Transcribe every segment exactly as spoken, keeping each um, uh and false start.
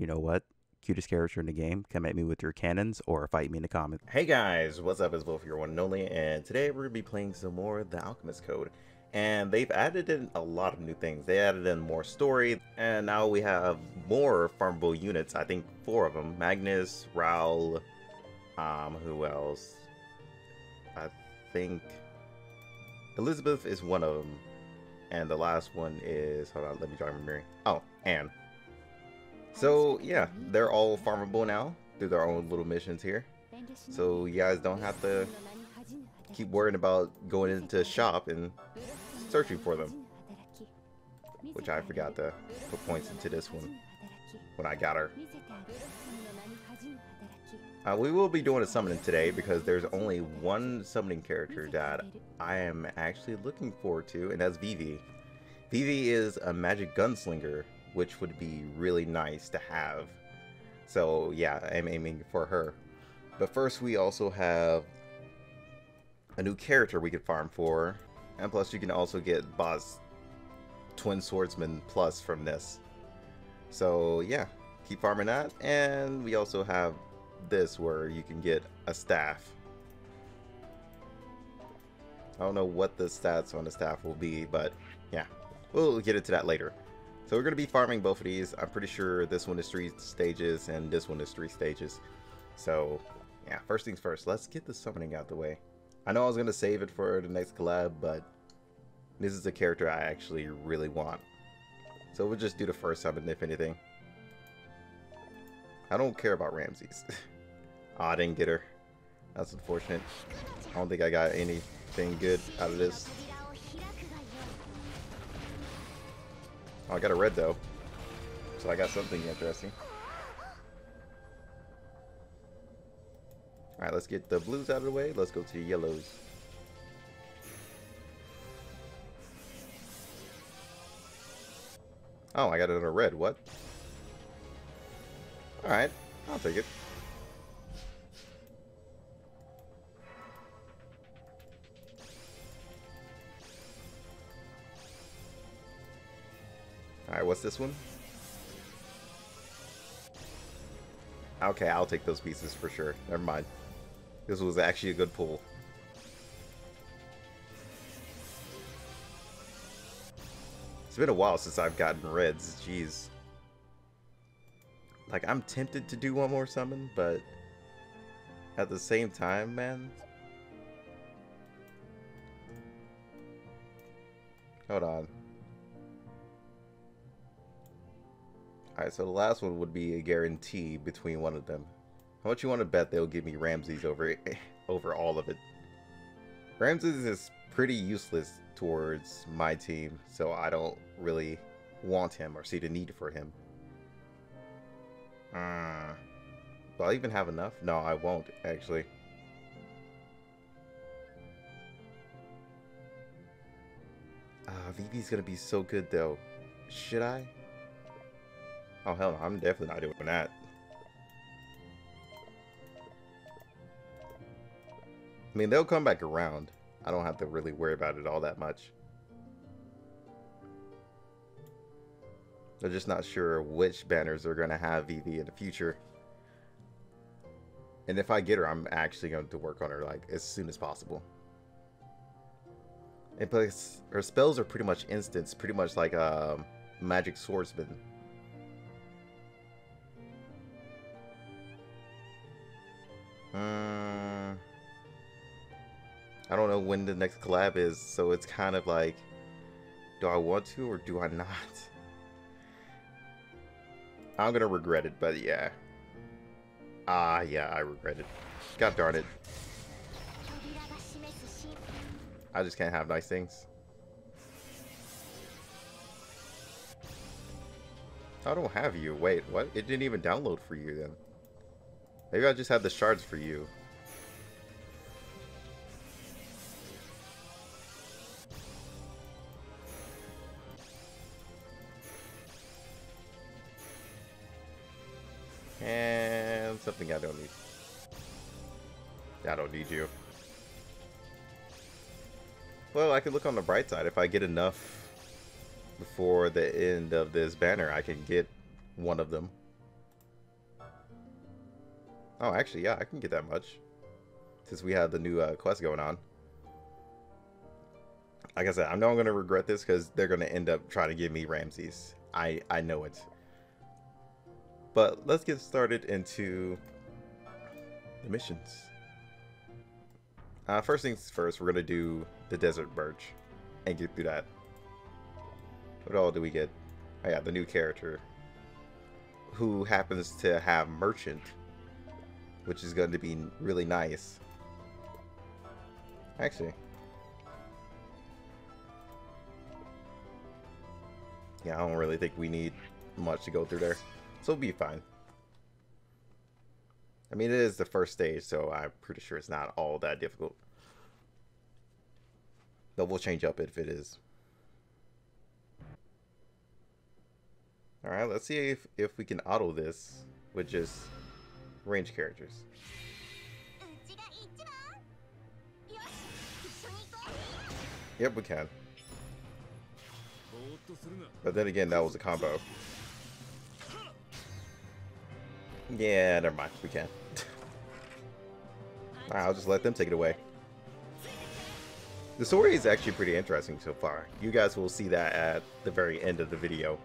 you know what? Cutest character in the game, come at me with your cannons or fight me in the comments. Hey guys, what's up? It's Wolf, your one and only, and today we're gonna be playing some more The Alchemist Code. And they've added in a lot of new things. They added in more story, and now we have more farmable units. I think four of them: Magnus, Raoul, um, who else? I think Elizabeth is one of them, and the last one is, hold on, let me try to remember. Oh, Anne. So yeah, they're all farmable now through their own little missions here. So you guys don't have to keep worrying about going into a shop and searching for them. Which I forgot to put points into this one when I got her. Uh, we will be doing a summoning today because there's only one summoning character that I am actually looking forward to, and that's Vivi. Vivi is a magic gunslinger, which would be really nice to have. So yeah, I'm aiming for her. But first we also have a new character we could farm for, and plus you can also get Boss Twin Swordsman Plus from this. So yeah, keep farming that, and we also have this where you can get a staff. I don't know what the stats on the staff will be, but yeah, we'll get into that later. So we're going to be farming both of these. I'm pretty sure this one is three stages and this one is three stages. So yeah, first things first, let's get the summoning out the way. I know I was going to save it for the next collab, but this is a character I actually really want. So we'll just do the first summon, if anything. I don't care about Ramses. Oh, I didn't get her. That's unfortunate. I don't think I got anything good out of this. Oh, I got a red though, so I got something interesting. Alright, let's get the blues out of the way. Let's go to the yellows. Oh, I got another red. What? Alright, I'll take it. Alright, what's this one? Okay, I'll take those pieces for sure. Never mind. This was actually a good pull. It's been a while since I've gotten reds. Jeez. Like, I'm tempted to do one more summon, but at the same time, man. Hold on. Alright, so the last one would be a guarantee between one of them. How much you want to bet they'll give me Ramses over over all of it? Ramses is pretty useless towards my team, so I don't really want him or see the need for him. Uh, will I even have enough? No, I won't, actually. Uh, Vivi's gonna be so good, though. Should I? Oh, hell no, I'm definitely not doing that. I mean, they'll come back around. I don't have to really worry about it all that much. They're just not sure which banners they're going to have Vivi in the future. And if I get her, I'm actually going to work on her like as soon as possible. And plus, her spells are pretty much instants, pretty much like a um, magic swordsman. Uh, I don't know when the next collab is, so it's kind of like, do I want to or do I not? I'm gonna regret it, but yeah. Ah, yeah, I regret it. God darn it. I just can't have nice things. I don't have you. Wait, what? It didn't even download for you then. Maybe I just have the shards for you. And something I don't need. I don't need you. Well, I can look on the bright side. If I get enough before the end of this banner, I can get one of them. Oh, actually, yeah, I can get that much. Since we had the new uh, quest going on. Like I said, I know I'm going to regret this because they're going to end up trying to give me Ramses. I, I know it. But let's get started into the missions. Uh, first things first, we're going to do the Desert Birch and get through that. What all do we get? Oh yeah, the new character who happens to have Merchant, which is going to be really nice. Actually. Yeah, I don't really think we need much to go through there. So it'll be fine. I mean, it is the first stage, so I'm pretty sure it's not all that difficult. Though we'll change up if it is. Alright, let's see if, if we can auto this with just range characters. Yep, we can. But then again, that was a combo. Yeah, never mind. We can. Alright, I'll just let them take it away. The story is actually pretty interesting so far. You guys will see that at the very end of the video.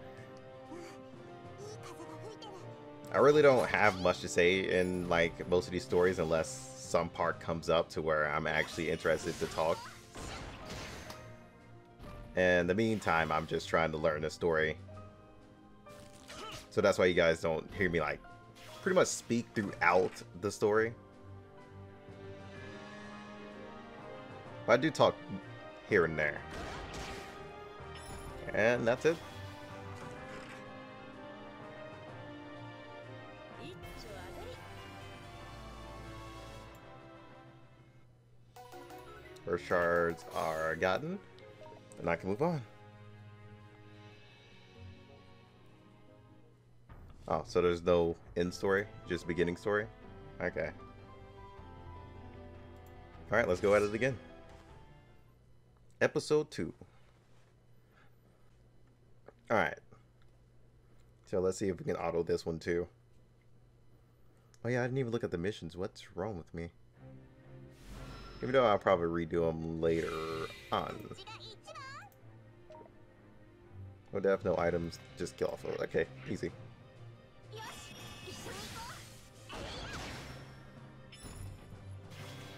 I really don't have much to say in like most of these stories unless some part comes up to where I'm actually interested to talk. And in the meantime, I'm just trying to learn the story. So that's why you guys don't hear me like pretty much speak throughout the story. But I do talk here and there. And that's it. Earth shards are gotten. And I can move on. Oh, so there's no end story, just beginning story? Okay. Alright, let's go at it again. Episode two. Alright. So let's see if we can auto this one too. Oh yeah, I didn't even look at the missions. What's wrong with me? Even though I'll probably redo them later on. No death, no items, just kill off of it. Okay, easy.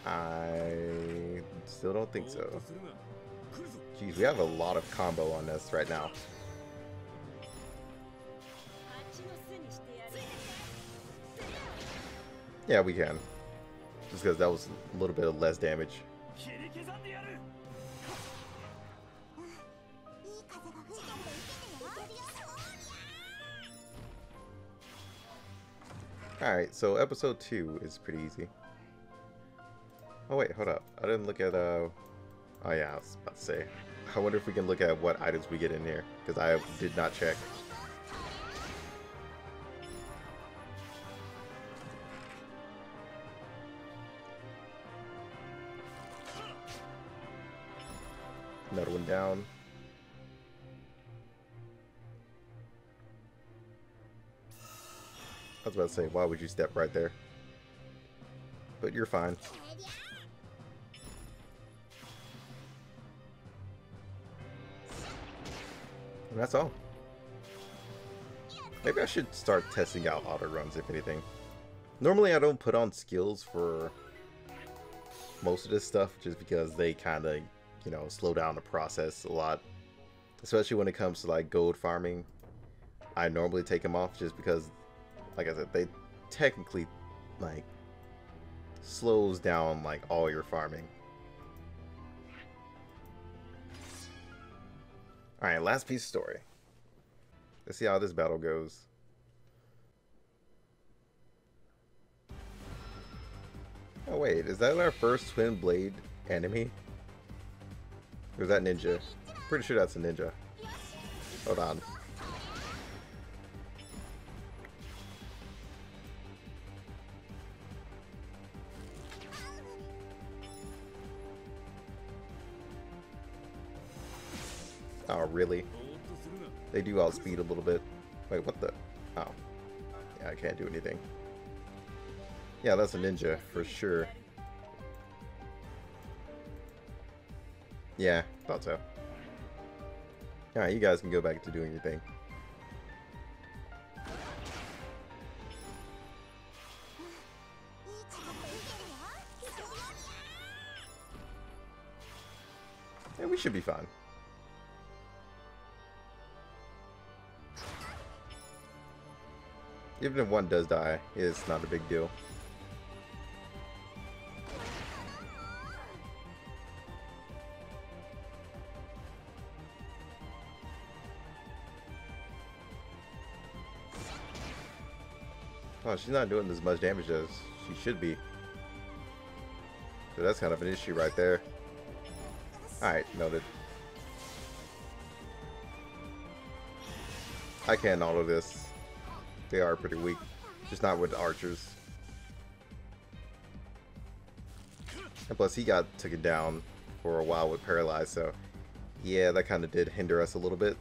I still don't think so. Jeez, we have a lot of combo on this right now. Yeah, we can. Just because that was a little bit of less damage. Alright, so episode two is pretty easy. Oh wait, hold up. I didn't look at, uh... oh yeah, I was about to say. I wonder if we can look at what items we get in here, because I did not check. Another one down. I was about to say, why would you step right there? But you're fine. And that's all. Maybe I should start testing out auto runs, if anything. Normally I don't put on skills for most of this stuff just because they kind of, you know, slow down the process a lot, especially when it comes to like gold farming. I normally take them off just because, like I said, they technically like slows down like all your farming. All right, last piece of story. Let's see how this battle goes. Oh wait, is that our first twin blade enemy? Or is that ninja? Pretty sure that's a ninja. Hold on. Oh, really? They do outspeed a little bit. Wait, what the? Oh. Yeah, I can't do anything. Yeah, that's a ninja for sure. Yeah, thought so. Alright, you guys can go back to doing your thing. Yeah, we should be fine. Even if one does die, it's not a big deal. Oh, she's not doing as much damage as she should be. So that's kind of an issue right there. Alright, noted. I can auto this. They are pretty weak, just not with the archers. And plus, he got taken down for a while with Paralyze, so yeah, that kind of did hinder us a little bit.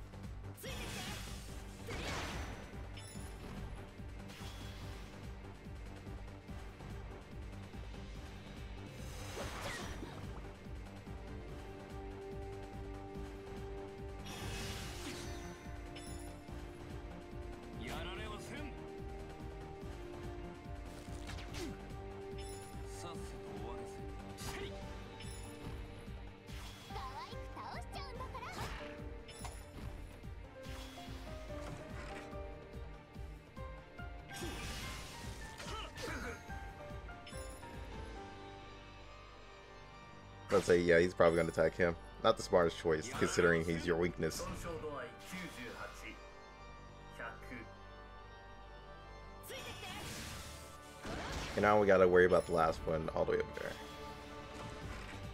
I'd say, yeah, he's probably going to attack him. Not the smartest choice, considering he's your weakness. And now we got to worry about the last one all the way over there.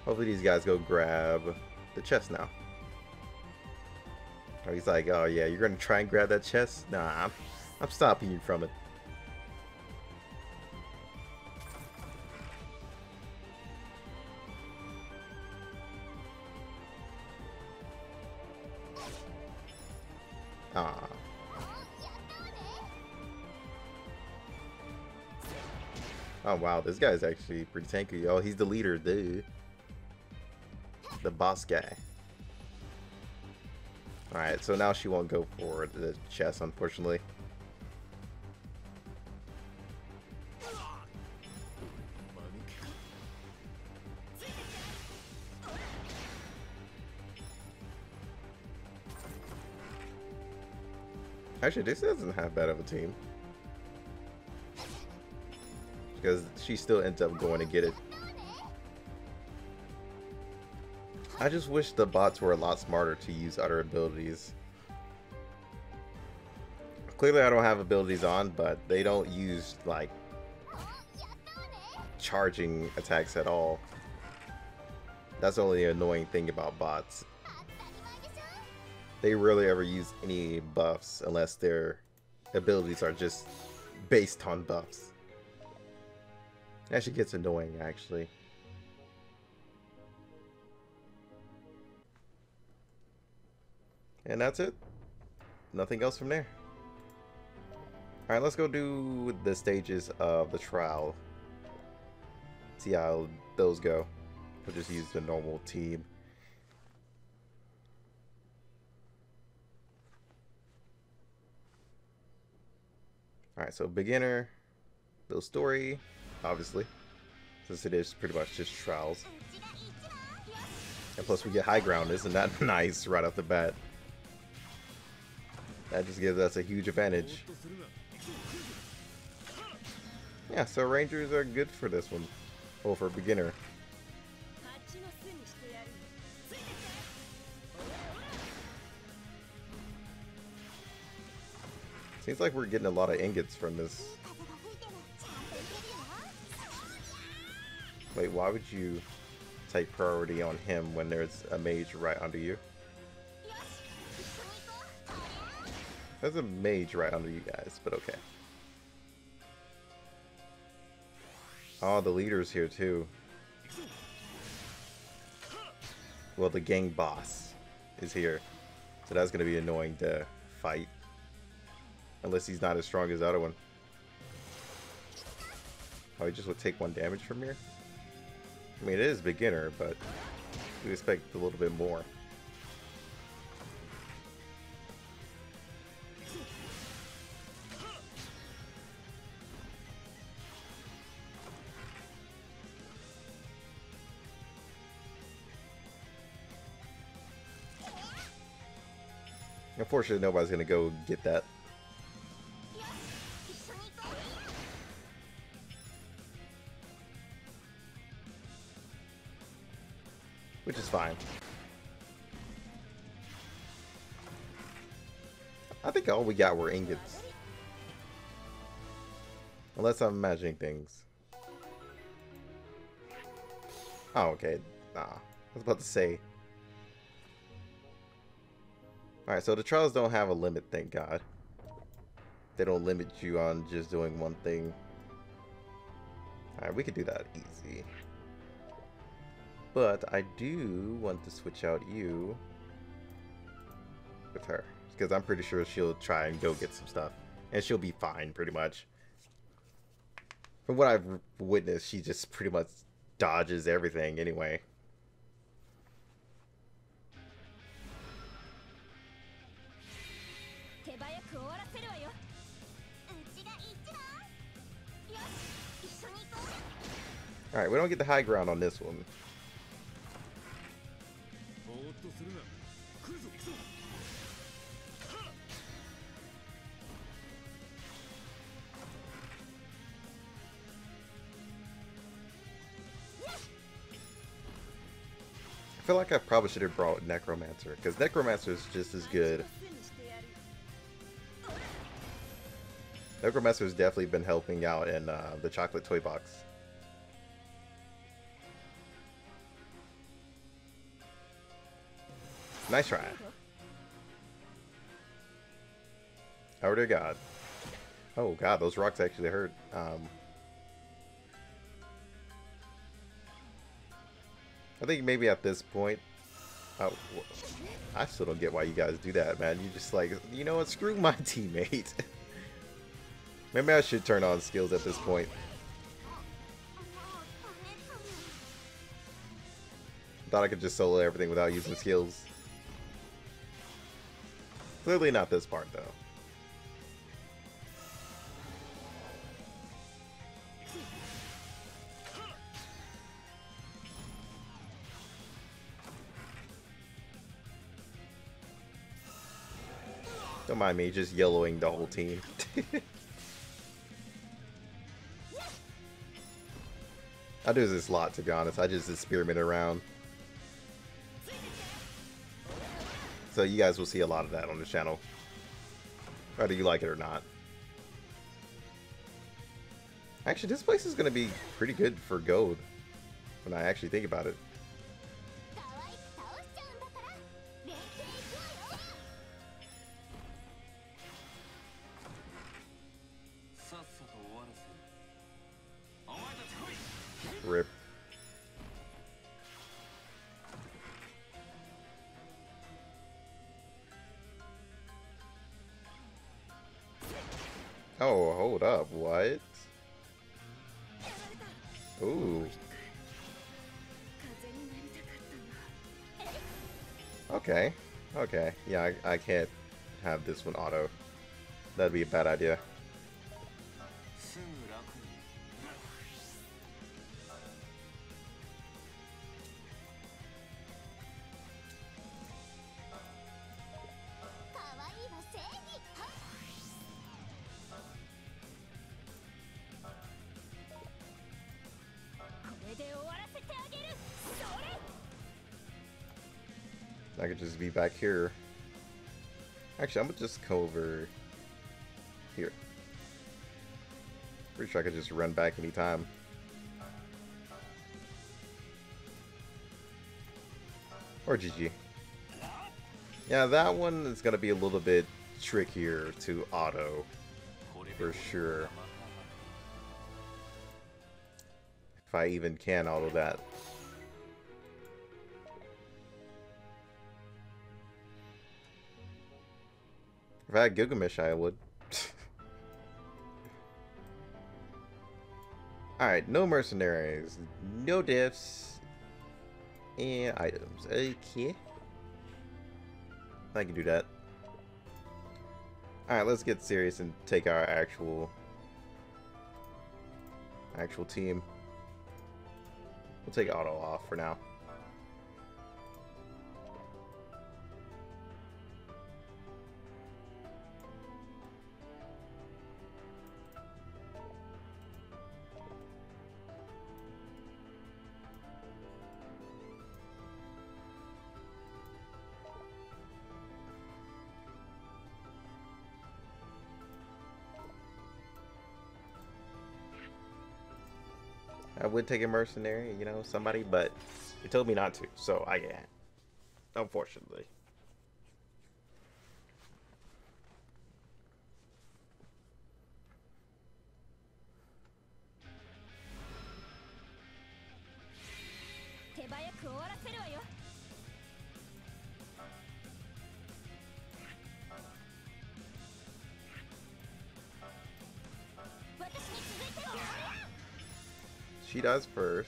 Hopefully these guys go grab the chest now. Or he's like, oh yeah, you're going to try and grab that chest? Nah, I'm, I'm stopping you from it. Ah. Oh wow, this guy's actually pretty tanky. Oh, he's the leader, dude. The boss guy. Alright, so now she won't go for the chest, unfortunately. Actually, this doesn't have bad of a team. Because she still ends up going to get it. I just wish the bots were a lot smarter to use other abilities. Clearly I don't have abilities on, but they don't use, like, charging attacks at all. That's the only annoying thing about bots. They rarely ever use any buffs unless their abilities are just based on buffs. That actually gets annoying, actually. And that's it. Nothing else from there. Alright, let's go do the stages of the trial. See how those go. We'll just use the normal team. Alright, so beginner, build story, obviously, since it is pretty much just trials. And plus we get high ground, isn't that nice right off the bat? That just gives us a huge advantage. Yeah, so rangers are good for this one, oh, for beginner. Seems like we're getting a lot of ingots from this. Wait, why would you take priority on him when there's a mage right under you? There's a mage right under you guys, but okay. Oh, the leader's here too. Well, the gang boss is here. So that's gonna be annoying to fight. Unless he's not as strong as the other one. Oh, he just would take one damage from here? I mean, it is beginner, but we expect a little bit more. Unfortunately, nobody's going to go get that. Which is fine. I think all we got were ingots. Unless I'm imagining things. Oh, okay. Nah. I was about to say... Alright, so the trials don't have a limit, thank God. They don't limit you on just doing one thing. Alright, we could do that easy. But I do want to switch out you with her. Because I'm pretty sure she'll try and go get some stuff. And she'll be fine, pretty much. From what I've witnessed, she just pretty much dodges everything anyway. Alright, we don't get the high ground on this one. I feel like I probably should have brought Necromancer, because Necromancer is just as good. Necromancer has definitely been helping out in uh, the chocolate toy box. Nice try. Oh dear God. Oh God, those rocks actually hurt. Um, I think maybe at this point, I, I still don't get why you guys do that, man. You just like, you know what? Screw my teammate. Maybe I should turn on skills at this point. Thought I could just solo everything without using skills. Clearly not this part, though. Don't mind me, just yellowing the whole team. I do this a lot, to be honest. I just experiment around. So you guys will see a lot of that on the channel, whether you like it or not. Actually, this place is going to be pretty good for gold when I actually think about it. Rip. Oh, hold up, what? Ooh. Okay, okay. Yeah, I, I can't have this one auto. That'd be a bad idea. I could just be back here. Actually, I'm gonna just go over here. Pretty sure I could just run back anytime. Or G G. Yeah, that one is gonna be a little bit trickier to auto for sure. If I even can auto that. If I had Gilgamesh, I would. Alright, no mercenaries, no deaths, and items. Okay. I can do that. Alright, let's get serious and take our actual actual team. We'll take auto off for now. I would take a mercenary, you know, somebody, but they told me not to, so I can't. Unfortunately. She does first.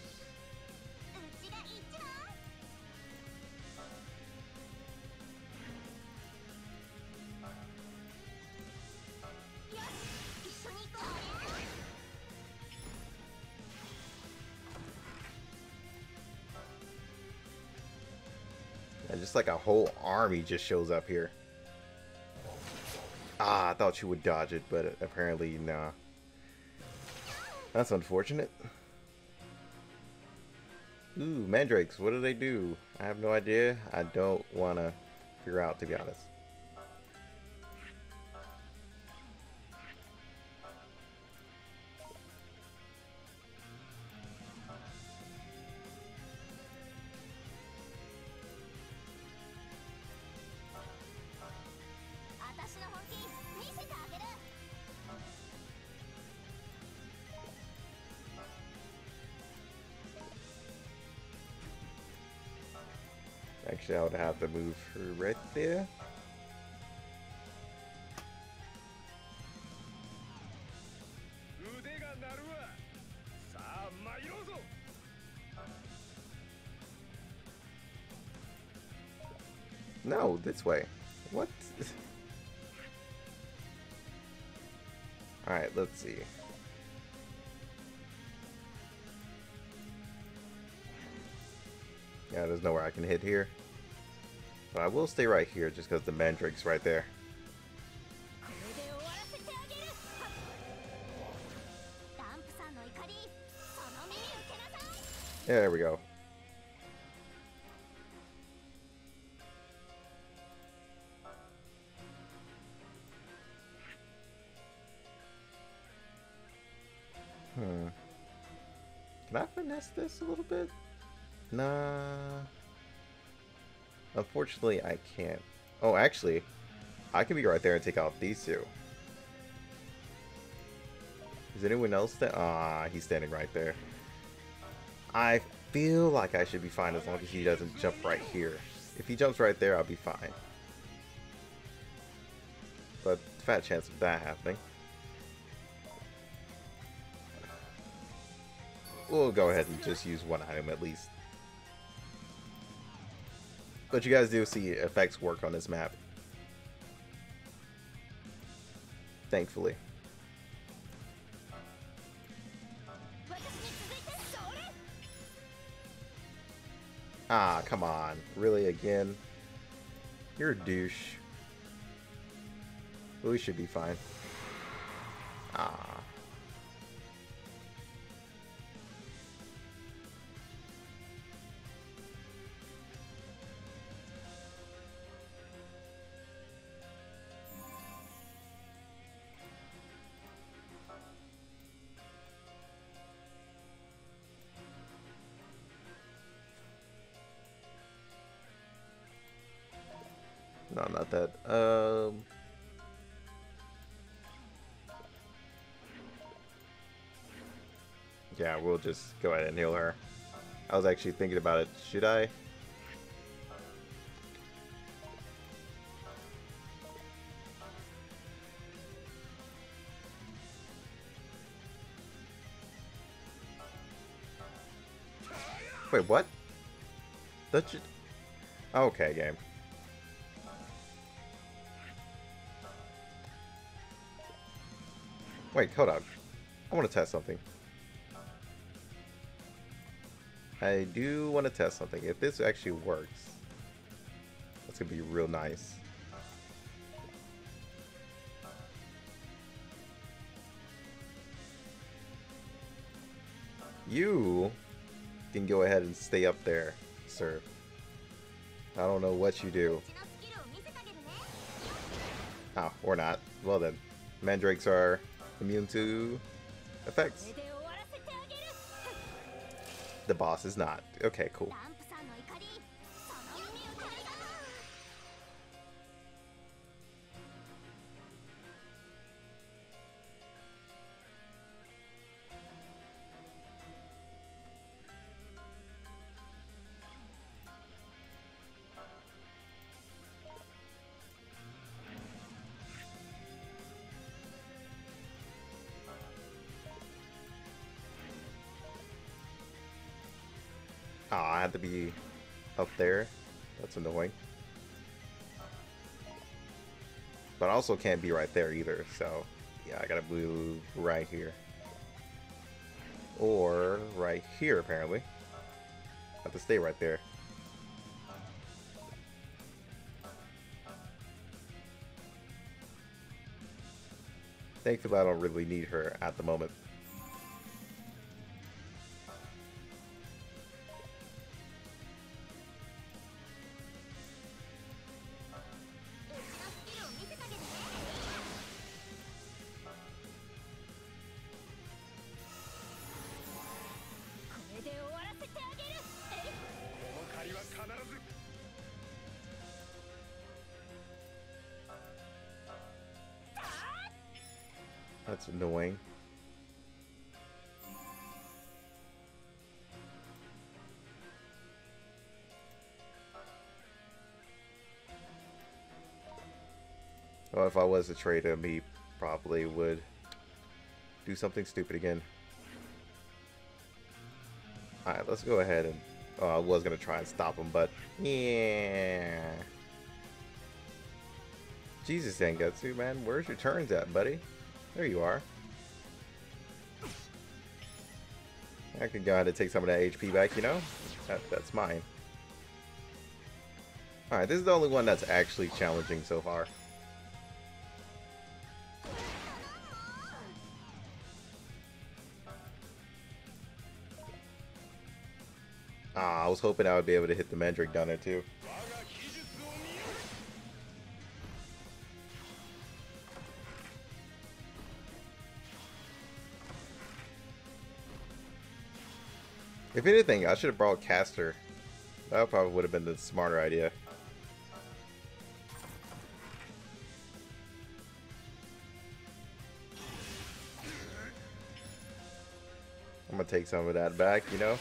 And just like a whole army just shows up here. Ah, I thought she would dodge it, but apparently nah. That's unfortunate. Ooh, mandrakes, what do they do? I have no idea. I don't want to figure out, to be honest. Actually, I would have to move her right there. No, this way. What? Alright, let's see. Yeah, there's nowhere I can hit here. But I will stay right here just because the mandrake's right there. There we go. Hmm. Can I finesse this a little bit? Nah. Unfortunately, I can't. Oh, actually, I can be right there and take out these two. Is anyone else that? Ah, he's standing right there. I feel like I should be fine as long as he doesn't jump right here. If he jumps right there, I'll be fine. But fat chance of that happening. We'll go ahead and just use one item at least. But you guys do see effects work on this map. Thankfully. Ah, come on. Really, again? You're a douche. But we should be fine. Ah. No, not that. Um, yeah, we'll just go ahead and heal her. I was actually thinking about it. Should I? Wait, what? That should... Okay, game. Wait, hold up. I want to test something. I do want to test something. If this actually works, that's going to be real nice. You can go ahead and stay up there, sir. I don't know what you do. Oh, or not. Well then, mandrakes are immune to effects. The boss is not. Okay, cool. Oh, I had to be up there. That's annoying. But I also can't be right there either, so yeah, I gotta move right here. Or right here, apparently. I have to stay right there. Thankfully, I don't really need her at the moment. That's annoying. Well, if I was to trade him, he probably would do something stupid again. Alright, let's go ahead and... Oh, I was going to try and stop him, but... Yeah... Jesus, Zangetsu, man. Where's your turns at, buddy? There you are. I could go ahead and take some of that H P back, you know? That, that's mine. Alright, this is the only one that's actually challenging so far. Ah, I was hoping I would be able to hit the Mandrake down there too. If anything, I should have brought Caster. That probably would have been the smarter idea. I'm gonna take some of that back, you know?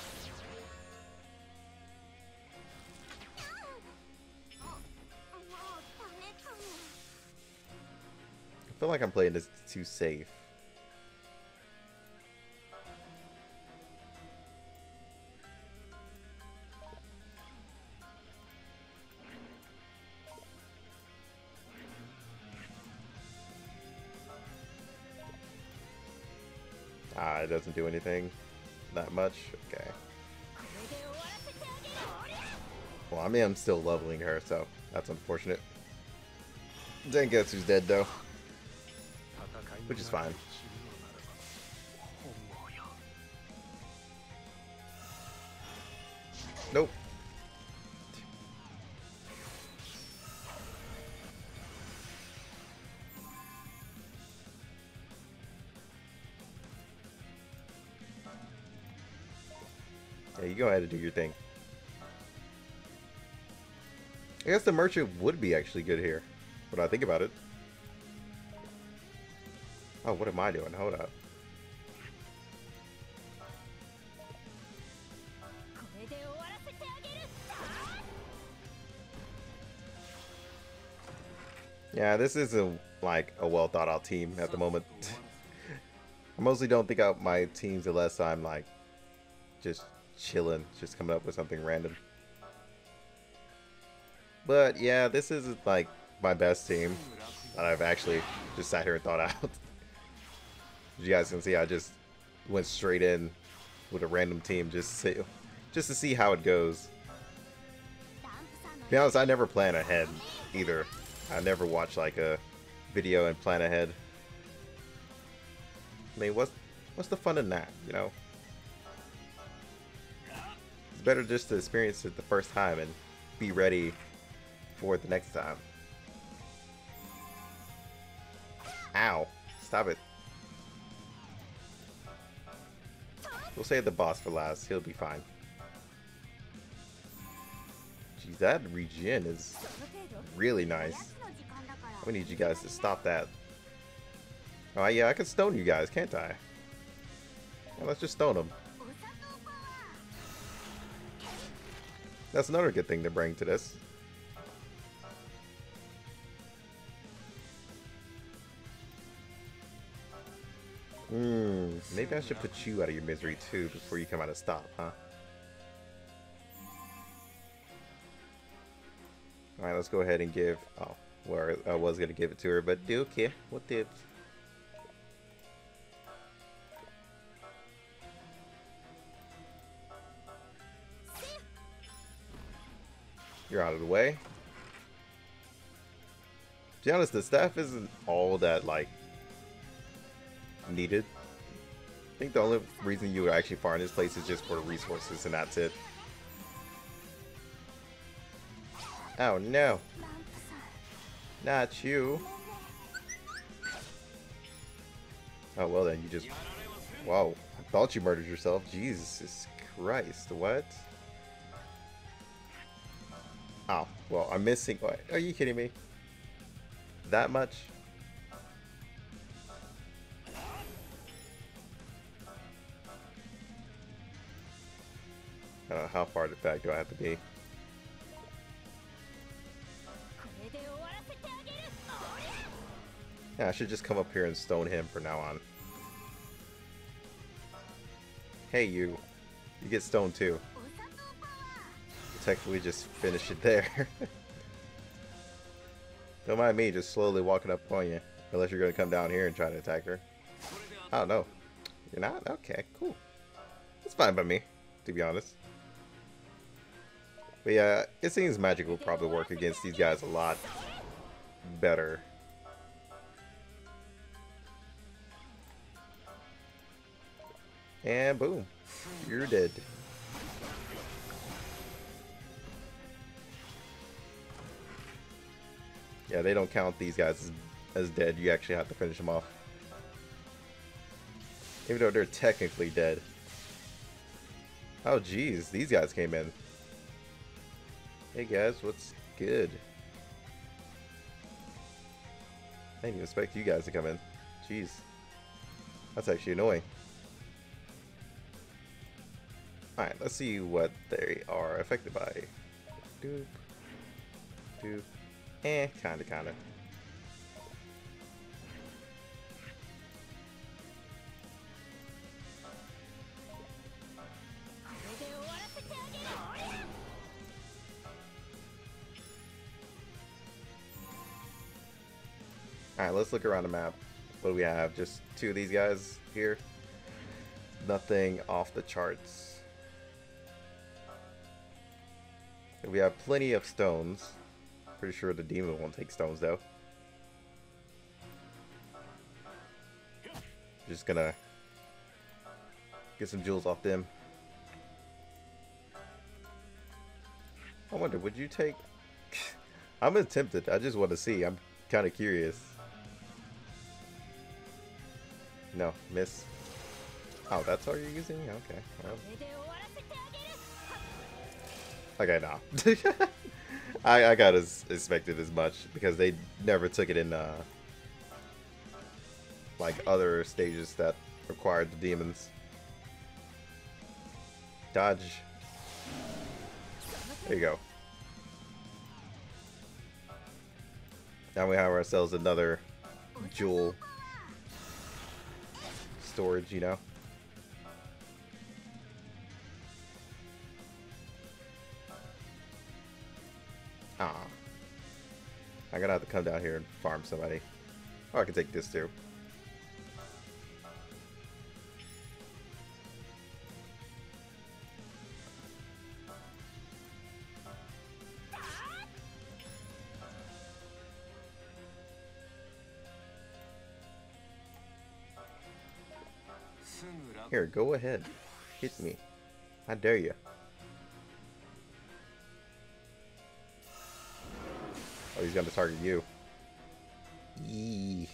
I feel like I'm playing this too safe. Ah, it doesn't do anything that much. Okay. Well, I mean, I'm still leveling her, so that's unfortunate. Zangetsu's dead, though. Which is fine. Nope. Yeah, you go ahead and do your thing. I guess the merchant would be actually good here, when I think about it. Oh, what am I doing? Hold up. Yeah, this isn't like a well thought out team at the moment. I mostly don't think out my teams unless I'm like just chilling, just coming up with something random. But yeah, this is like my best team that I've actually just sat here and thought out. You guys can see I just went straight in with a random team just to see, just to see how it goes. To be honest, I never plan ahead either. I never watch like a video and plan ahead. I mean, what's what's the fun in that, you know? It's better just to experience it the first time and be ready for it the next time. Ow! Stop it. We'll save the boss for last. He'll be fine. Jeez, that regen is really nice. We need you guys to stop that. Oh yeah, I can stone you guys, can't I? Yeah, let's just stone them. That's another good thing to bring to this. Hmm, maybe I should put you out of your misery too before you come out of stop, huh? Alright, let's go ahead and give... Oh, well, I was going to give it to her, but okay, what did... You're out of the way. To be honest, the staff isn't all that, like, needed. I think the only reason you would actually farm this place is just for resources, and that's it. Oh no. Not you. Oh well then, you just... Whoa, I thought you murdered yourself. Jesus Christ, what? Oh, well, I'm missing... What? Are you kidding me? That much? I don't know, how far back do I have to be? Yeah, I should just come up here and stone him from now on. Hey, you. You get stoned too. Technically just finish it there. Don't mind me just slowly walking up on you. Unless you're going to come down here and try to attack her. Oh, no. You're not? Okay, cool. That's fine by me, to be honest. But yeah, it seems magic will probably work against these guys a lot better. And boom. You're dead. Yeah, they don't count these guys as, as dead. You actually have to finish them off. Even though they're technically dead. Oh, geez. These guys came in. Hey, guys. What's good? I didn't expect you guys to come in. Jeez. That's actually annoying. Alright, let's see what they are affected by. Doop. Doop. Eh, kinda, kinda. Alright, let's look around the map. What do we have? Just two of these guys here. Nothing off the charts. We have plenty of stones. Pretty sure the demon won't take stones though. Just gonna get some jewels off them. I wonder, would you take... I'm tempted. I just want to see. I'm kind of curious. No, miss. Oh, that's all you're using? Okay. Well. Okay, nah. I, I got as expected as much because they never took it in uh, like other stages that required the demons. Dodge. There you go. Now we have ourselves another jewel storage, you know. I'm gonna have to come down here and farm somebody. Or I can take this too. Here, go ahead. Hit me. I dare you. Oh, he's gonna target you. Eee.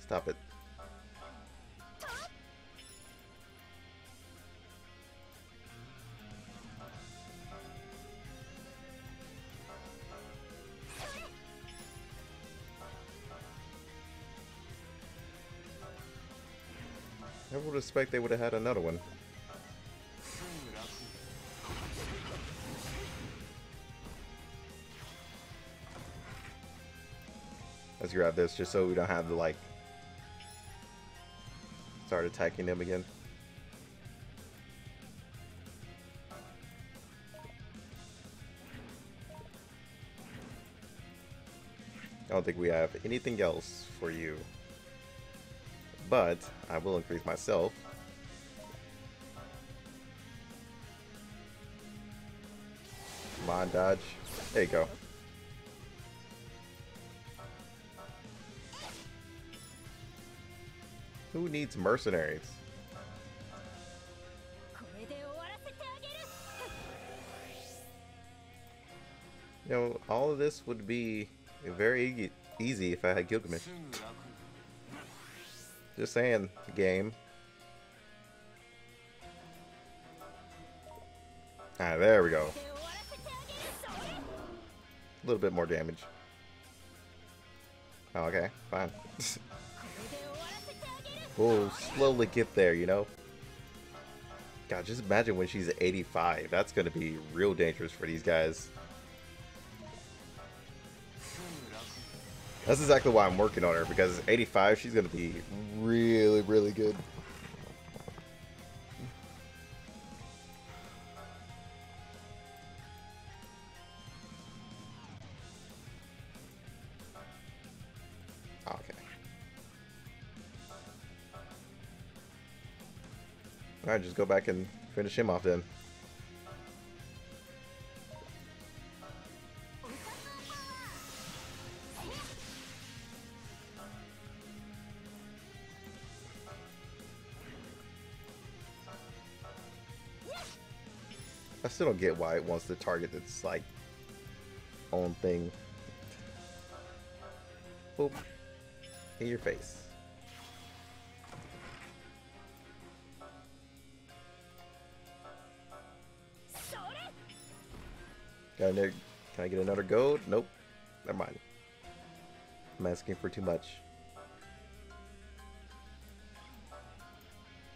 Stop it. I would expect they would have had another one. Let's grab this just so we don't have to like start attacking them again. I don't think we have anything else for you. But I will increase myself. Come on, dodge. There you go. Who needs mercenaries? You know, all of this would be very easy if I had Gilgamesh. Just saying, game. Ah, there we go. A little bit more damage. Oh, okay, fine. We'll slowly get there, you know? God, just imagine when she's eighty-five. That's gonna be real dangerous for these guys. That's exactly why I'm working on her, because at eighty-five, she's going to be really, really good. Okay. Alright, just go back and finish him off then. I still don't get why it wants to target its like own thing. Boop. In your face. Got another, can I get another gold? Nope. Never mind. I'm asking for too much.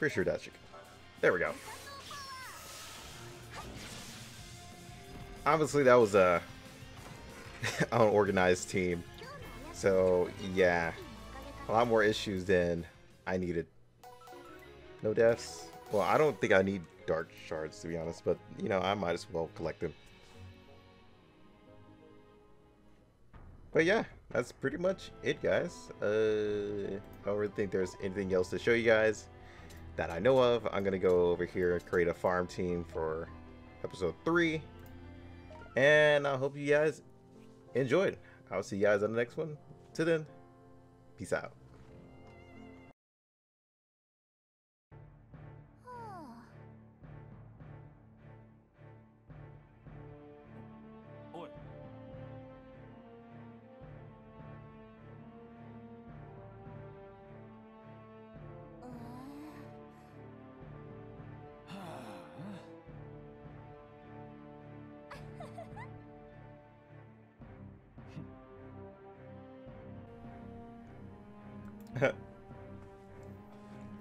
Pretty sure that should go. There we go. Obviously, that was a unorganized team, so yeah, a lot more issues than I needed. No deaths. Well, I don't think I need dark shards to be honest, but you know, I might as well collect them. But yeah, that's pretty much it, guys. Uh, I don't really think there's anything else to show you guys that I know of. I'm gonna go over here and create a farm team for episode three. And I hope you guys enjoyed. I'll see you guys on the next one. Till then, peace out.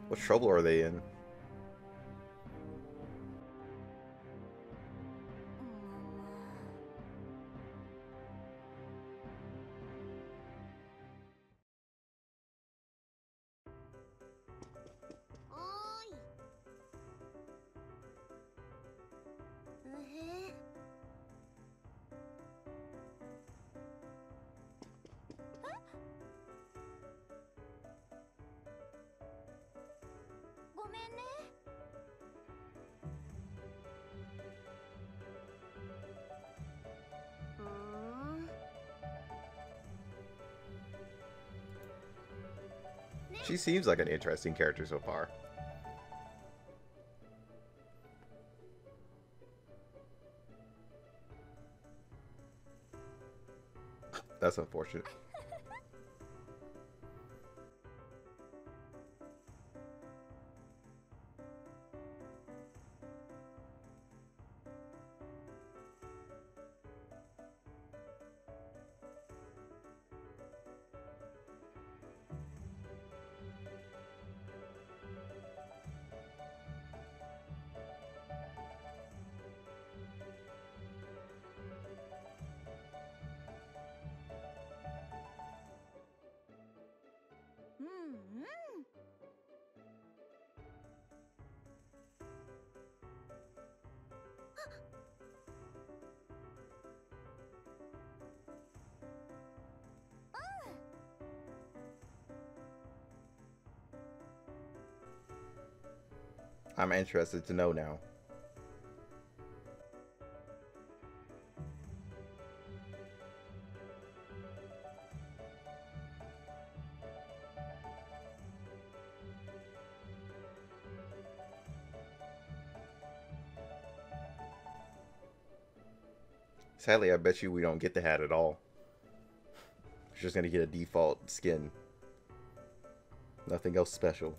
What trouble are they in? She seems like an interesting character so far. That's unfortunate. I'm interested to know now. Sadly, I bet you we don't get the hat at all. We're just gonna get a default skin. Nothing else special.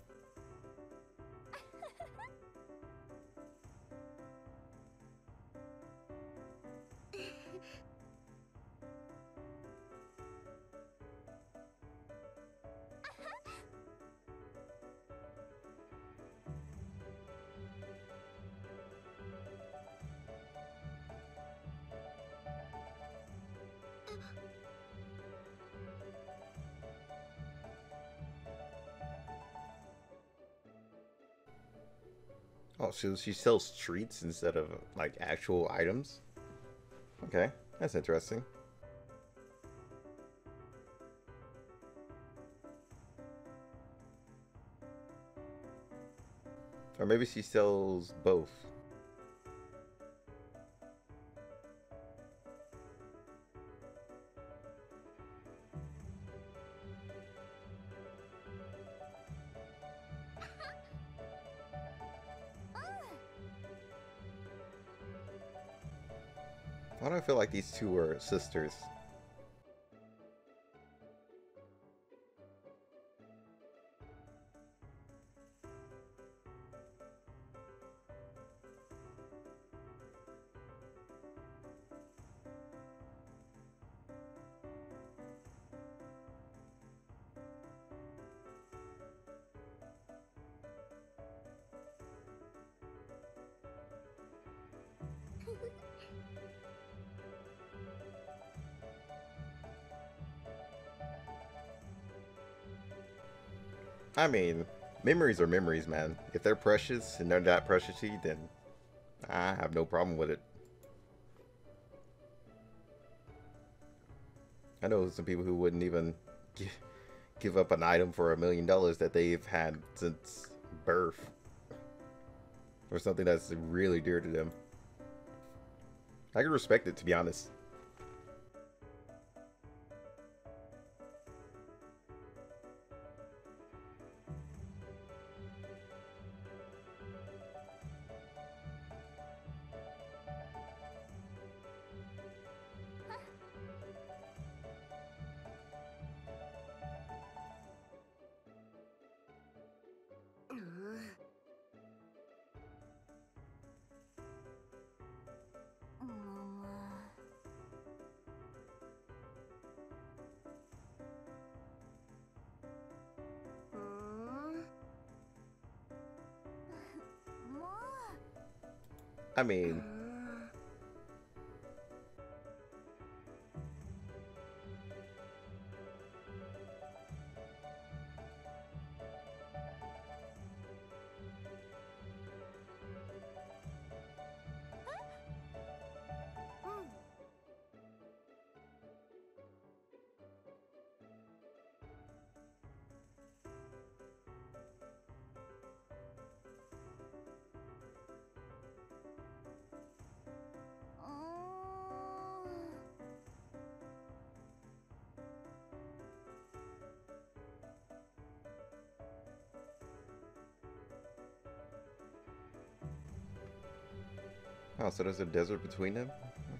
Oh, so she sells treats instead of, like, actual items? Okay, that's interesting. Or maybe she sells both. Why do I feel like these two are sisters? I mean, memories are memories, man. If they're precious and they're not precious to you, then I have no problem with it. I know some people who wouldn't even give, give up an item for a million dollars that they've had since birth. Or something that's really dear to them. I can respect it, to be honest. I mean, Oh, so there's a desert between them?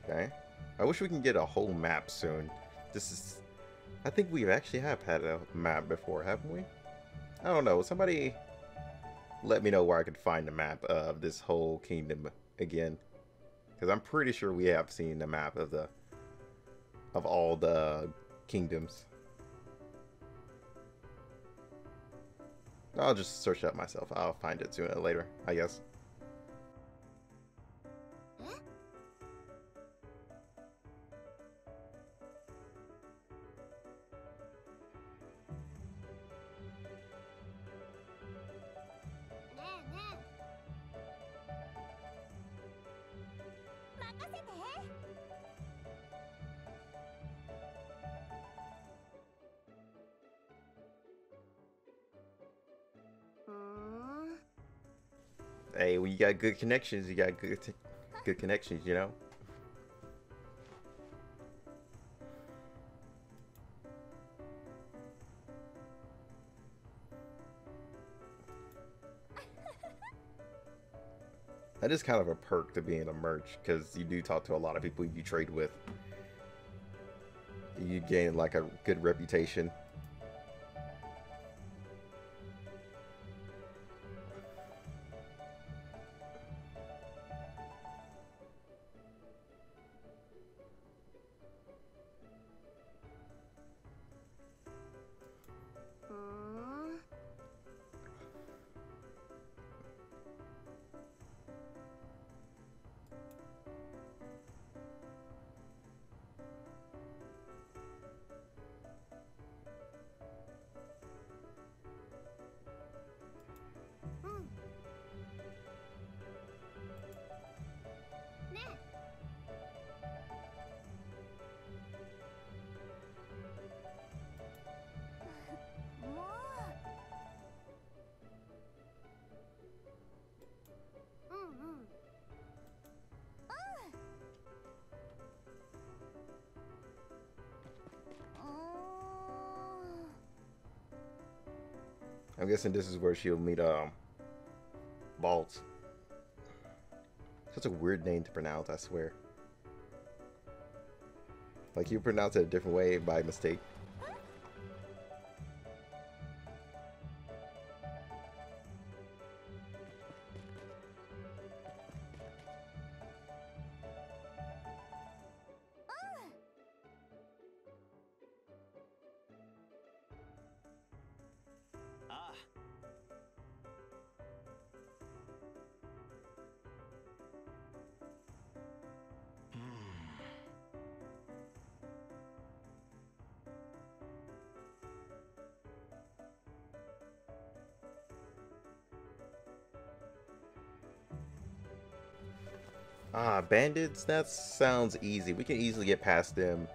Okay. I wish we can get a whole map soon. This is... I think we actually have had a map before, haven't we? I don't know. Somebody let me know where I could find a map of this whole kingdom again. Because I'm pretty sure we have seen the map of the... of all the kingdoms. I'll just search it up myself. I'll find it sooner or later, I guess. Hey, when you got good connections, you got good t good connections, you know? That is kind of a perk to being a merch, because you do talk to a lot of people you trade with. You gain like a good reputation. I'm guessing this is where she'll meet um Balt. Such a weird name to pronounce, I swear. Like you pronounce it a different way by mistake. Ah, bandits? That sounds easy. We can easily get past them.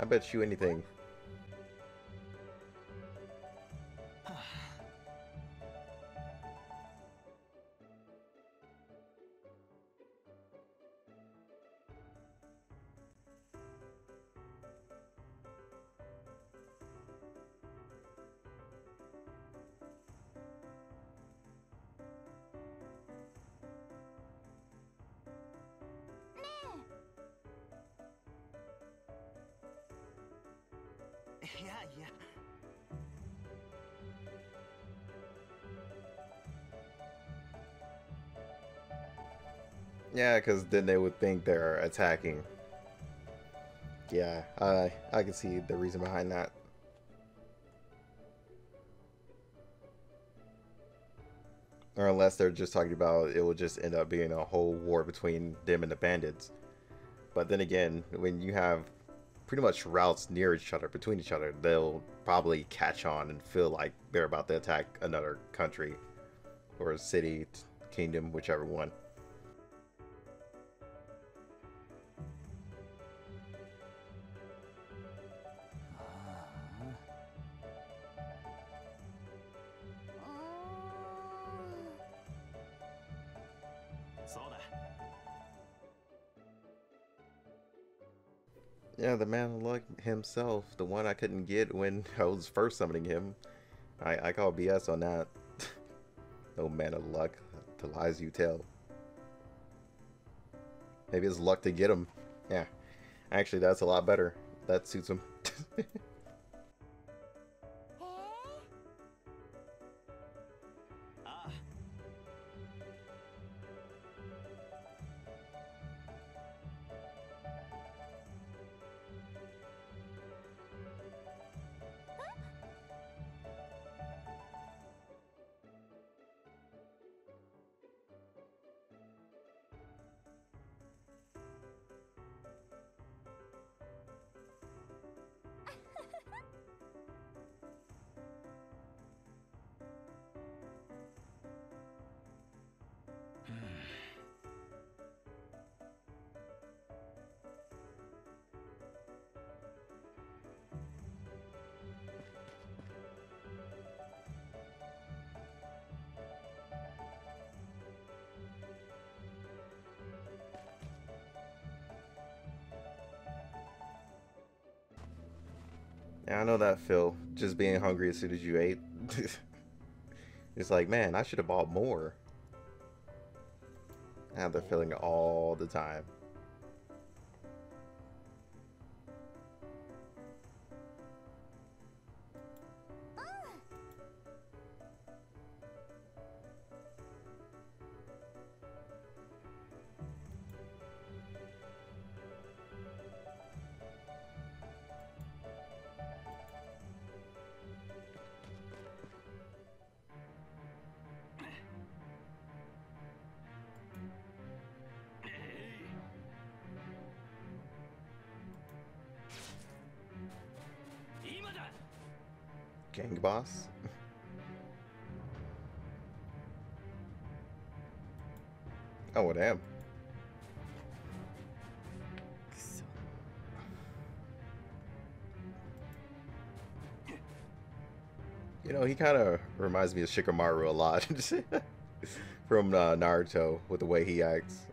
I bet you anything. Yeah, yeah. Yeah, because then they would think they're attacking. Yeah, I I can see the reason behind that. Or unless they're just talking about it will just end up being a whole war between them and the bandits. But then again, when you have pretty much routes near each other, between each other, they'll probably catch on and feel like they're about to attack another country or a city, kingdom, whichever one. Yeah, the man of luck himself, the one I couldn't get when I was first summoning him. I, I call B S on that. No man of luck, the lies you tell. Maybe it's luck to get him. Yeah. Actually, that's a lot better. That suits him. I know that feel, just being hungry as soon as you ate. It's like, man, I should have bought more. I have that feeling all the time. Gang boss? Oh, damn. You know, he kind of reminds me of Shikamaru a lot. From uh, Naruto, with the way he acts.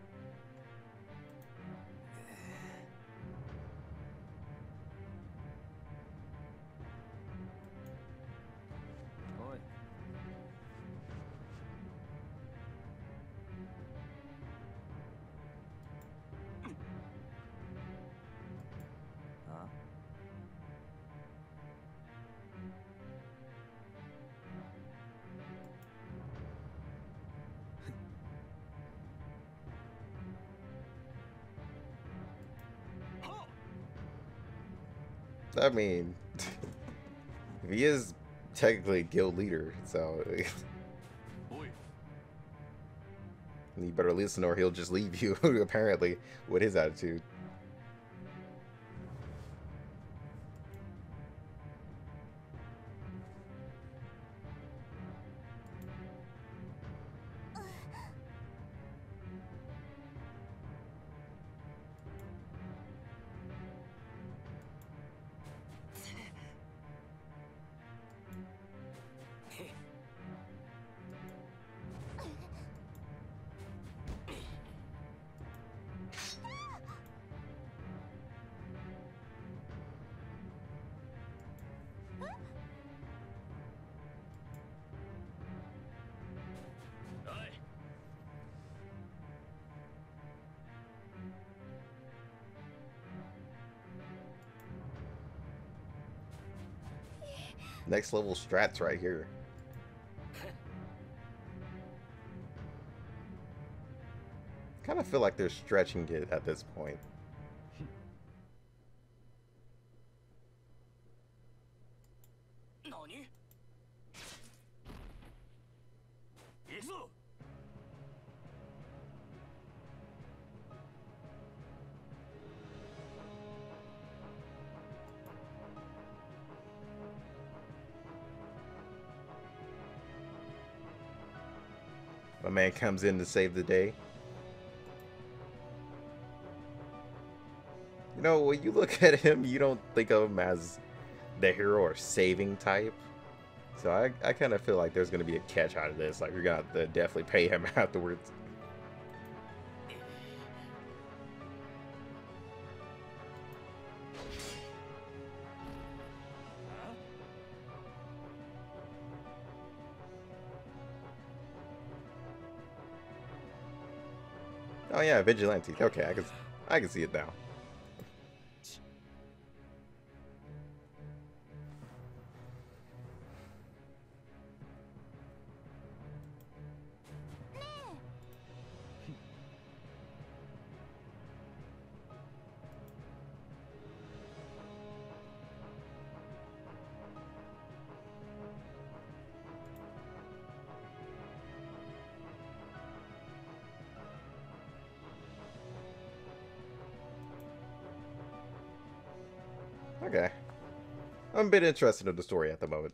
I mean, he is technically a guild leader, so you better listen or he'll just leave you, apparently, with his attitude. Next level strats right here. Kind of feel like they're stretching it at this point. My man comes in to save the day. You know, when you look at him, you don't think of him as the hero or saving type. So I, I kind of feel like there's going to be a catch out of this. Like, we're going to have to definitely pay him afterwards. Oh yeah, vigilante. Okay, I can, I can see it now. Okay. I'm a bit interested in the story at the moment.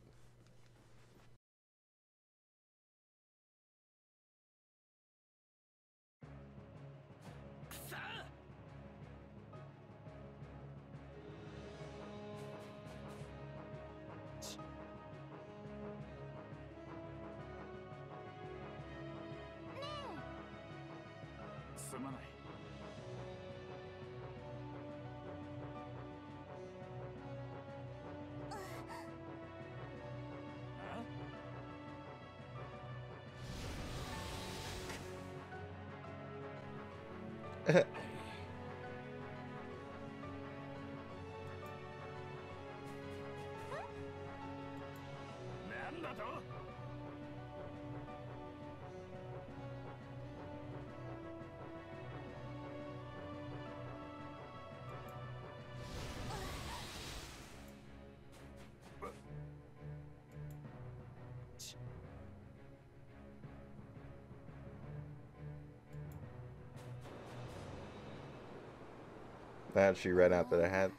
That she ran out that I had.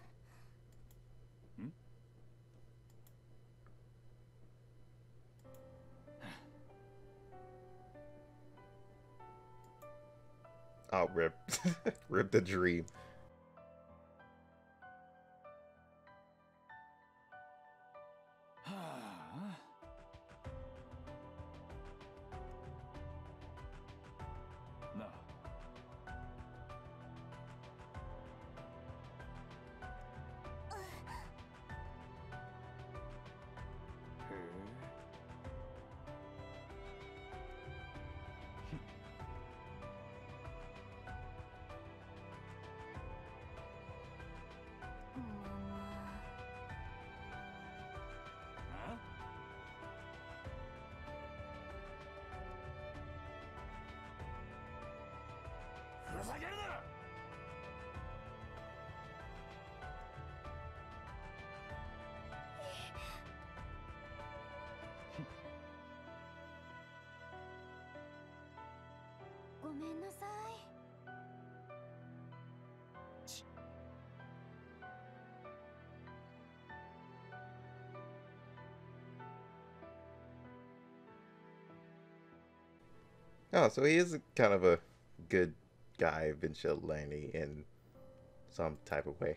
Hmm? Oh, rip. Rip the dream. Oh, so he is kind of a good guy, Vinci Laney, in some type of way.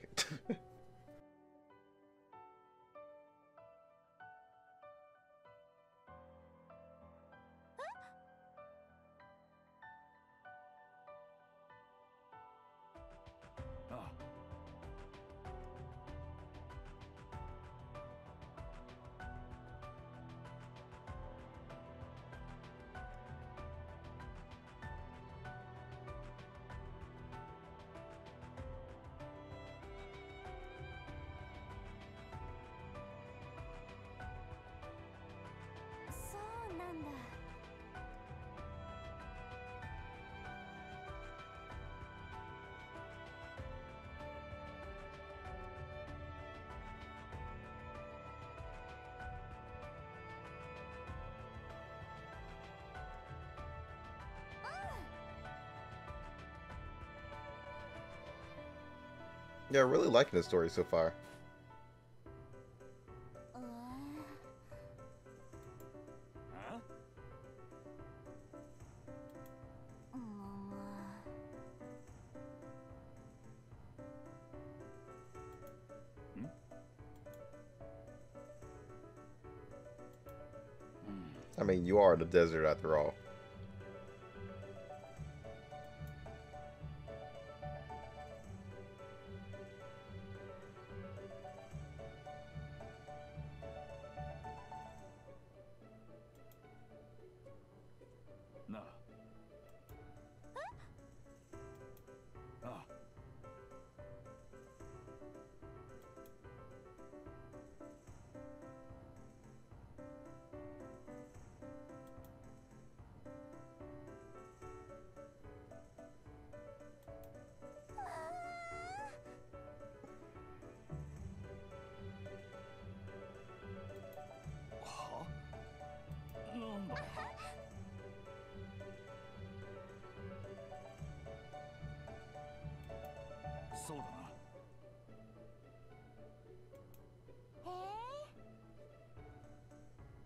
Yeah, I'm really liking this story so far. I mean, you are in the desert after all.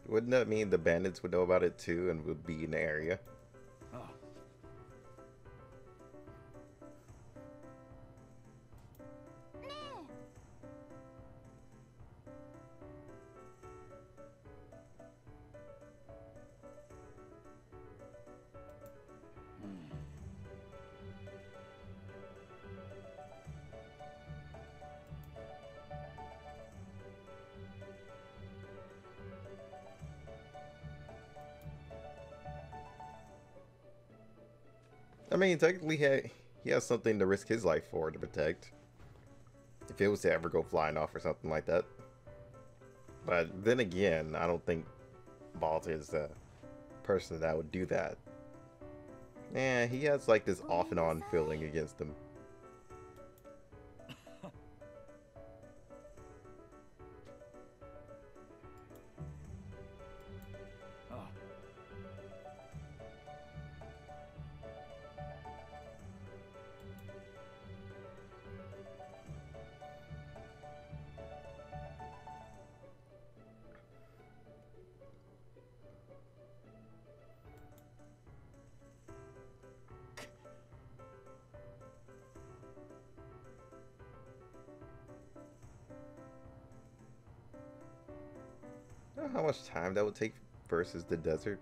Wouldn't that mean the bandits would know about it too and would be in the area? I mean, technically, he, he has something to risk his life for, to protect. If it was to ever go flying off or something like that. But then again, I don't think Balt is the person that would do that. Yeah, he has like this off and on feeling against him. How much time that would take versus the desert?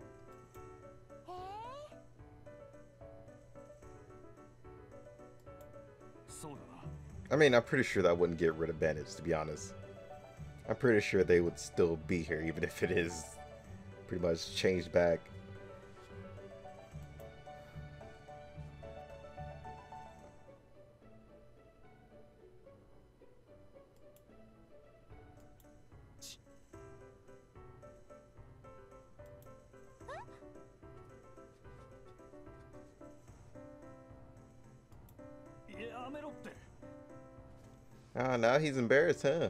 I mean, I'm pretty sure that wouldn't get rid of bandits, to be honest. I'm pretty sure they would still be here, even if it is pretty much changed back. Ah, now he's embarrassed, huh?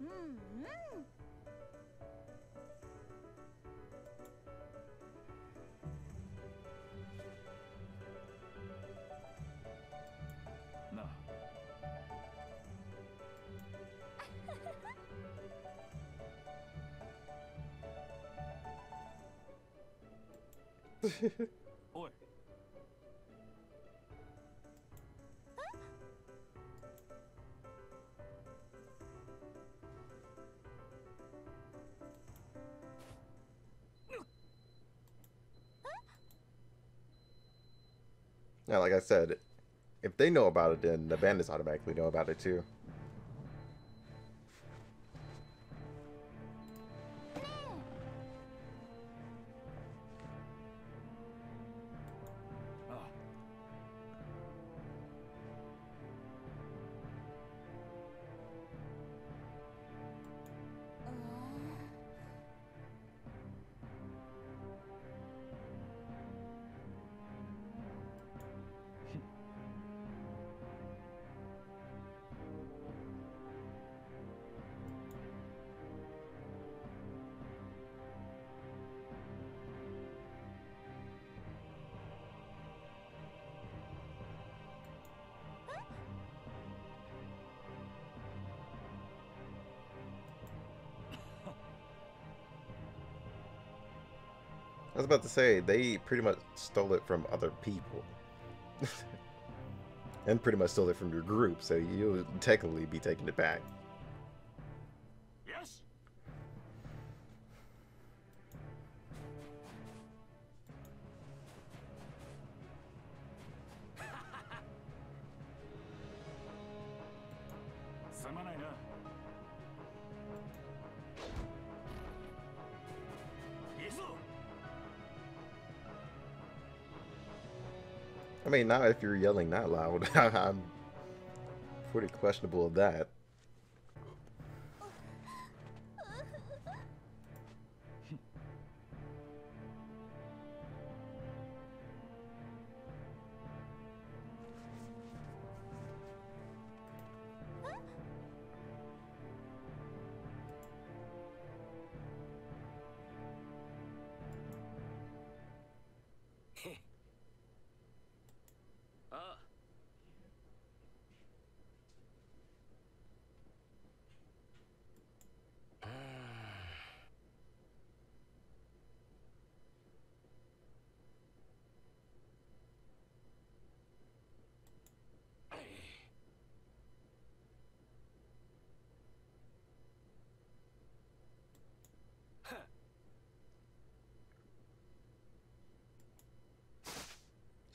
No. Now, like I said, if they know about it, then the bandits automatically know about it too. I was about to say, they pretty much stole it from other people. And pretty much stole it from your group, so you'll technically be taking it back. Yes. I mean, not if you're yelling that loud. I'm pretty questionable of that.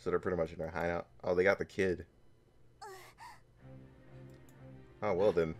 So they're pretty much in their hideout. Oh, they got the kid. Oh, well then.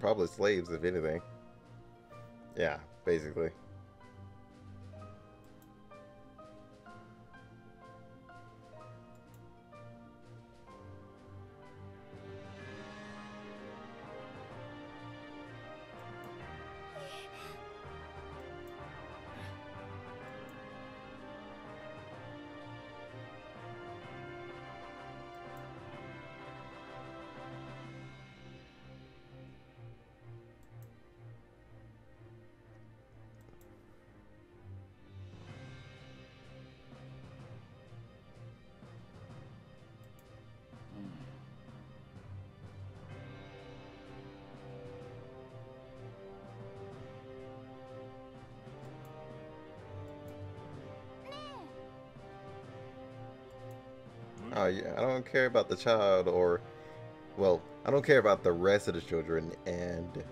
Probably slaves, if anything. Yeah, basically. Oh, yeah, I don't care about the child, or, well, I don't care about the rest of the children and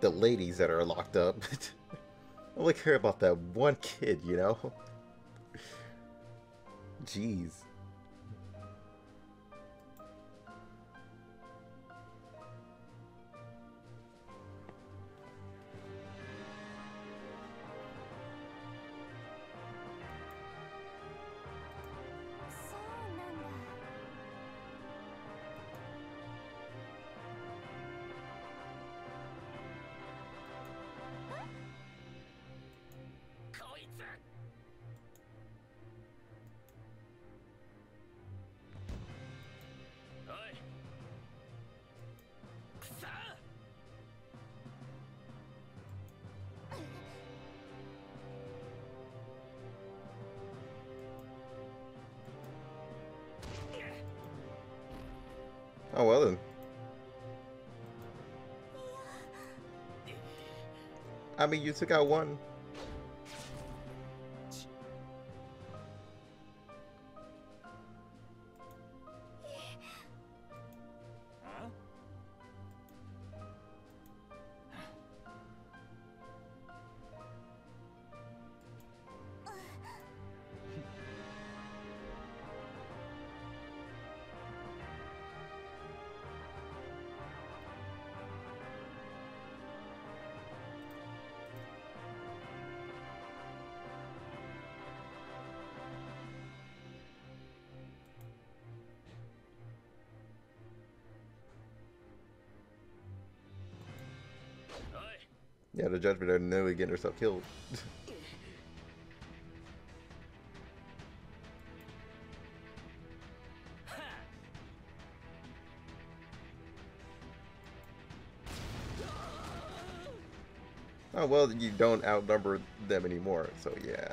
the ladies that are locked up. I only care about that one kid, you know? Jeez. Oh, well then. I mean, you took out one. Yeah, the judgment are nearly getting herself killed. Oh, well, you don't outnumber them anymore, so yeah.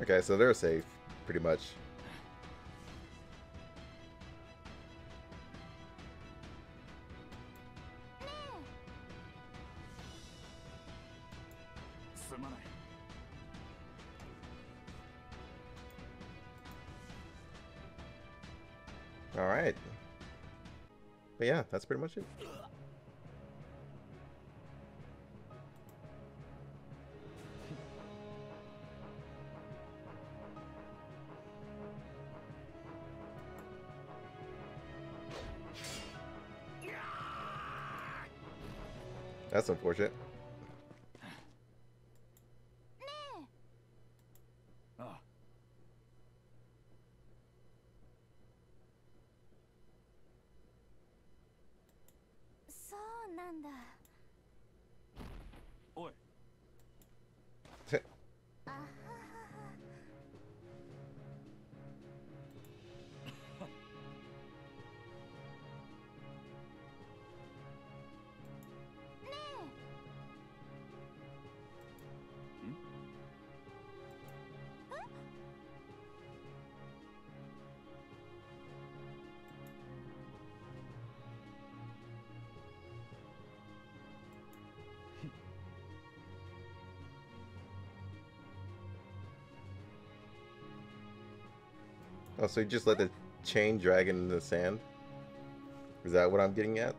Okay, so they're safe, pretty much. All right. But yeah, that's pretty much it. That's unfortunate. Oh, so you just let the chain drag in the sand? Is that what I'm getting at?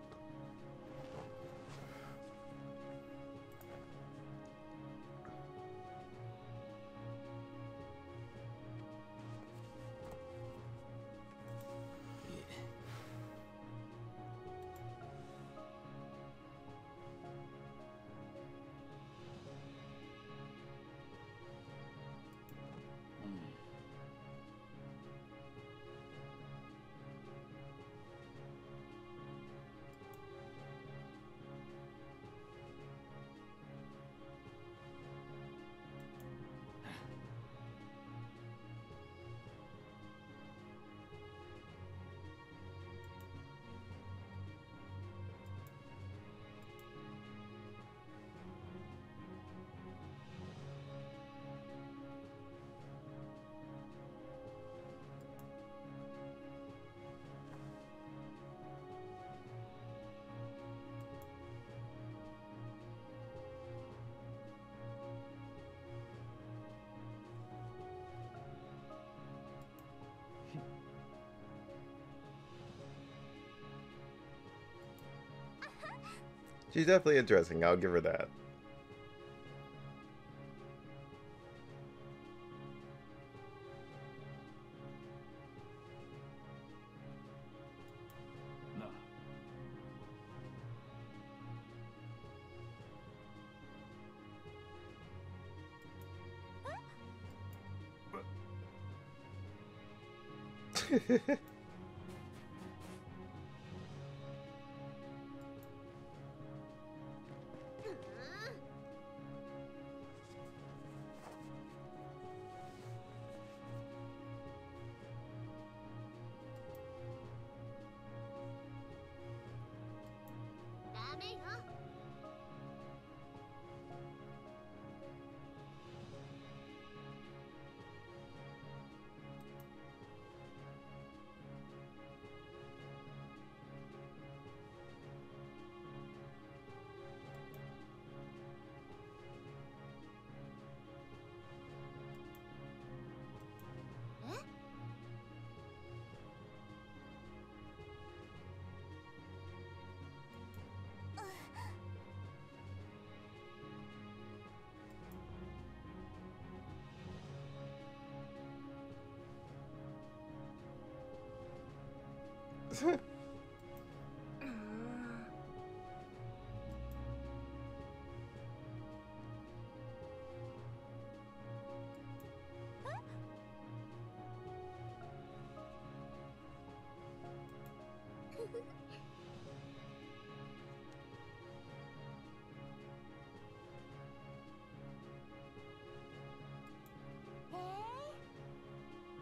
She's definitely interesting, I'll give her that. No.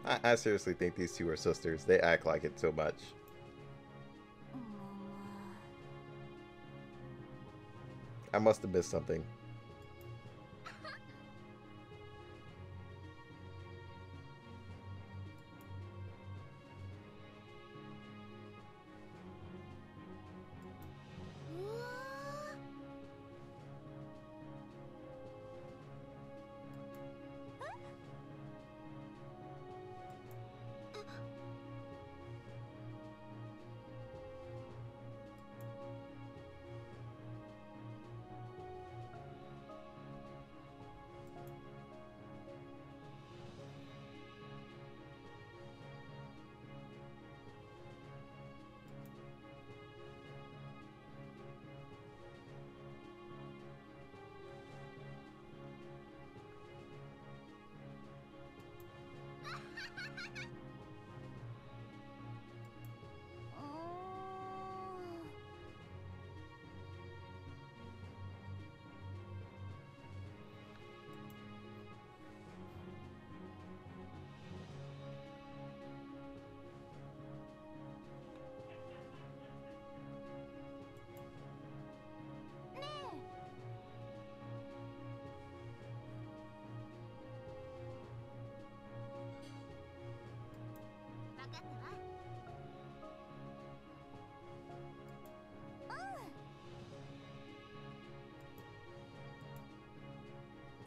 I, I seriously think these two are sisters. They act like it so much. I must have missed something.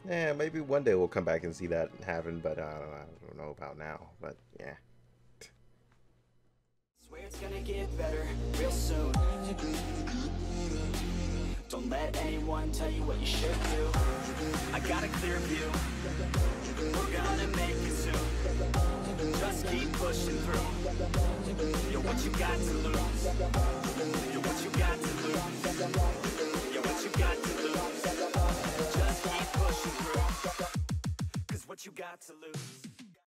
yeah, maybe one day we'll come back and see that happen, but uh, I don't know about now, but yeah. Swear it's gonna get better real soon. Don't let anyone tell you what you should do. I got a clear view. We're gonna make it soon. Just keep pushing through. You're what you got to lose. You're what you got to lose. You're what you got to lose. Just keep pushing through. 'Cause what you got to lose.